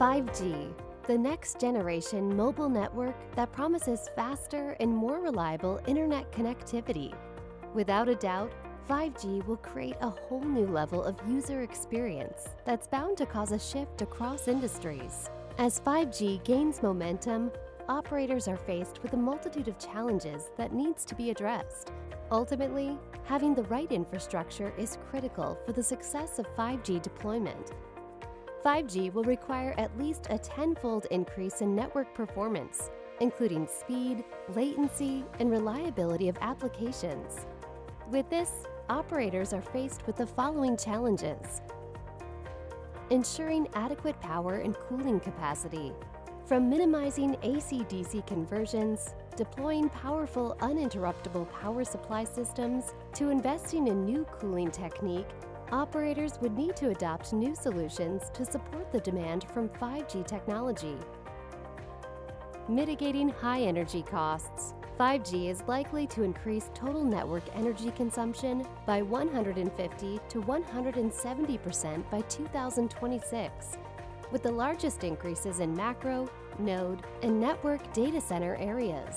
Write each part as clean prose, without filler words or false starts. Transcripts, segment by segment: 5G, the next-generation mobile network that promises faster and more reliable internet connectivity. Without a doubt, 5G will create a whole new level of user experience that's bound to cause a shift across industries. As 5G gains momentum, operators are faced with a multitude of challenges that needs to be addressed. Ultimately, having the right infrastructure is critical for the success of 5G deployment. 5G will require at least a 10-fold increase in network performance, including speed, latency, and reliability of applications. With this, operators are faced with the following challenges: ensuring adequate power and cooling capacity. From minimizing AC-DC conversions, deploying powerful uninterruptible power supply systems, to investing in new cooling technique, operators would need to adopt new solutions to support the demand from 5G technology. Mitigating high energy costs. 5G is likely to increase total network energy consumption by 150 to 170% by 2026, with the largest increases in macro, node, and network data center areas.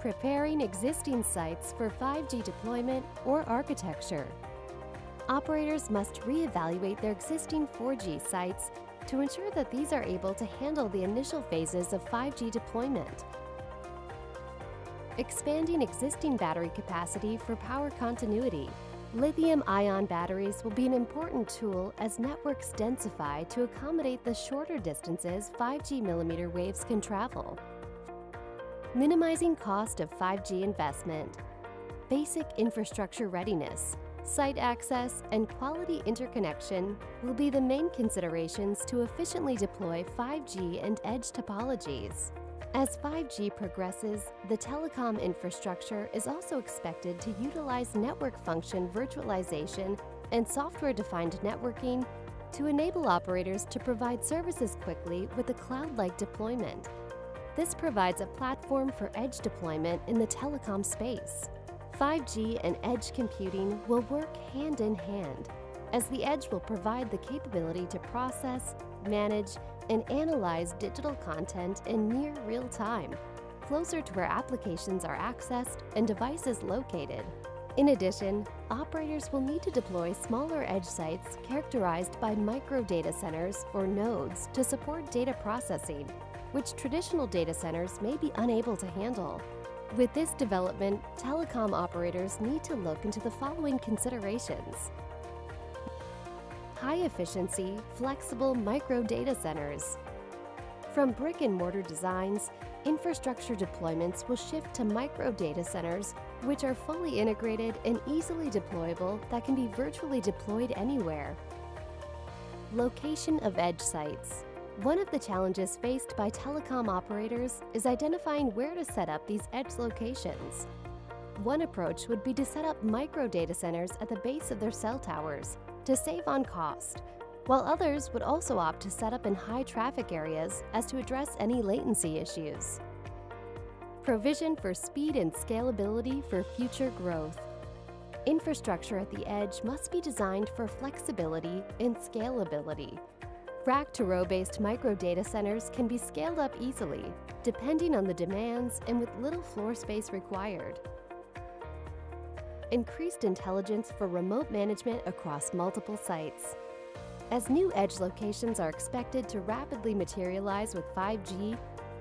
Preparing existing sites for 5G deployment or architecture. Operators must reevaluate their existing 4G sites to ensure that these are able to handle the initial phases of 5G deployment. Expanding existing battery capacity for power continuity. Lithium-ion batteries will be an important tool as networks densify to accommodate the shorter distances 5G millimeter waves can travel. Minimizing cost of 5G investment. Basic infrastructure readiness, site access, and quality interconnection will be the main considerations to efficiently deploy 5G and edge topologies. As 5G progresses, the telecom infrastructure is also expected to utilize network function virtualization and software-defined networking to enable operators to provide services quickly with a cloud-like deployment. This provides a platform for edge deployment in the telecom space. 5G and edge computing will work hand in hand, as the edge will provide the capability to process, manage, and analyze digital content in near real time, closer to where applications are accessed and devices located. In addition, operators will need to deploy smaller edge sites characterized by micro data centers or nodes to support data processing, which traditional data centers may be unable to handle. With this development, telecom operators need to look into the following considerations: high-efficiency, flexible micro data centers. From brick-and-mortar designs, infrastructure deployments will shift to micro data centers, which are fully integrated and easily deployable that can be virtually deployed anywhere. Location of edge sites. One of the challenges faced by telecom operators is identifying where to set up these edge locations. One approach would be to set up micro data centers at the base of their cell towers to save on cost, while others would also opt to set up in high traffic areas as to address any latency issues. Provision for speed and scalability for future growth. Infrastructure at the edge must be designed for flexibility and scalability. Rack-to-row-based micro data centers can be scaled up easily, depending on the demands and with little floor space required. Increased intelligence for remote management across multiple sites. As new edge locations are expected to rapidly materialize with 5G,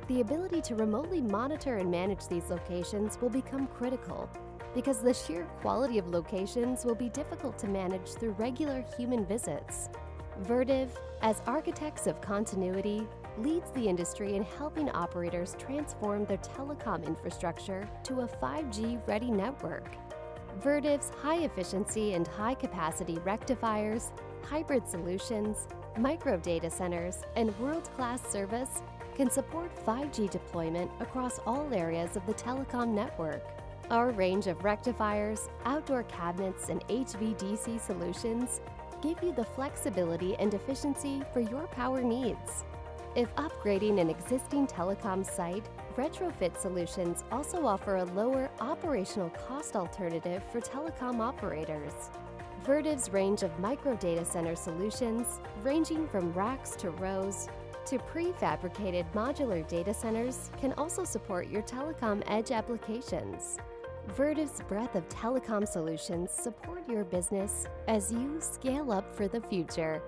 the ability to remotely monitor and manage these locations will become critical, because the sheer quality of locations will be difficult to manage through regular human visits. Vertiv, as architects of continuity, leads the industry in helping operators transform their telecom infrastructure to a 5G-ready network. Vertiv's high-efficiency and high-capacity rectifiers, hybrid solutions, micro data centers, and world-class service can support 5G deployment across all areas of the telecom network. Our range of rectifiers, outdoor cabinets, and HVDC solutions give you the flexibility and efficiency for your power needs. If upgrading an existing telecom site, retrofit solutions also offer a lower operational cost alternative for telecom operators. Vertiv's range of micro data center solutions, ranging from racks to rows to prefabricated modular data centers, can also support your telecom edge applications. Vertiv's breadth of telecom solutions support your business as you scale up for the future.